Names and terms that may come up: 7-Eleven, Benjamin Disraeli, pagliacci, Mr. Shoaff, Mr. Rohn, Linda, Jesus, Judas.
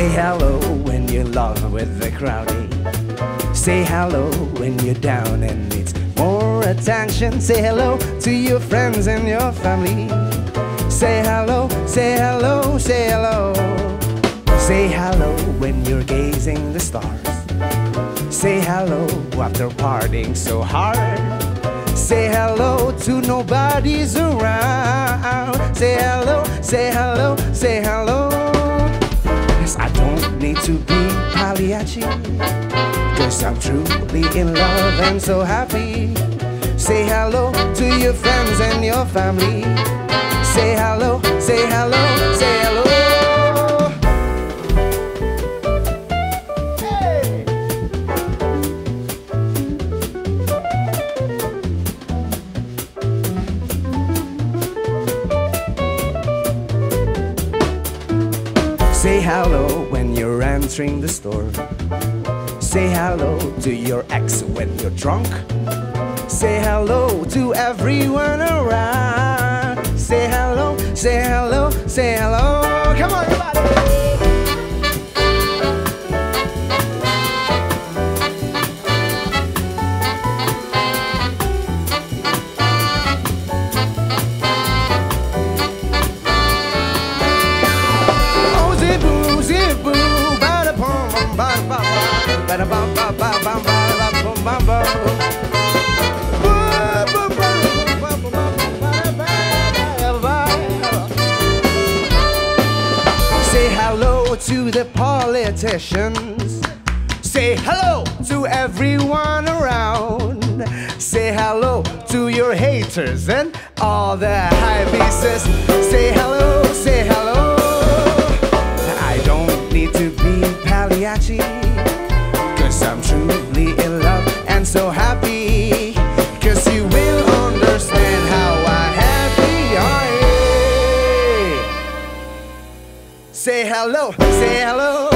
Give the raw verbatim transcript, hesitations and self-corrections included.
Say hello when you're in love with the crowdie. Say hello when you're down and needs more attention. Say hello to your friends and your family. Say hello, say hello, say hello. Say hello when you're gazing the stars. Say hello after partying so hard. Say hello to nobody's around. Say hello, say hello, say hello. Yes, I don't need to be pagliacci, 'cause I'm truly in love and so happy. Say hello to your friends and your family. Say hello, say hello, say hello. Say hello when you're entering the store. Say hello to your ex when you're drunk. Say hello to everyone around. Say hello, say hello, say hello. Come on, everybody! Ba ba ba ba ba ba ba ba. Say hello to the politicians. Say hello to everyone around. Say hello to your haters and all the high pieces. Say hello, say hello. I don't need to be pagliacci, 'cause I'm truly in love and so happy. 'Cause you will understand how happy I am. Say hello, say hello.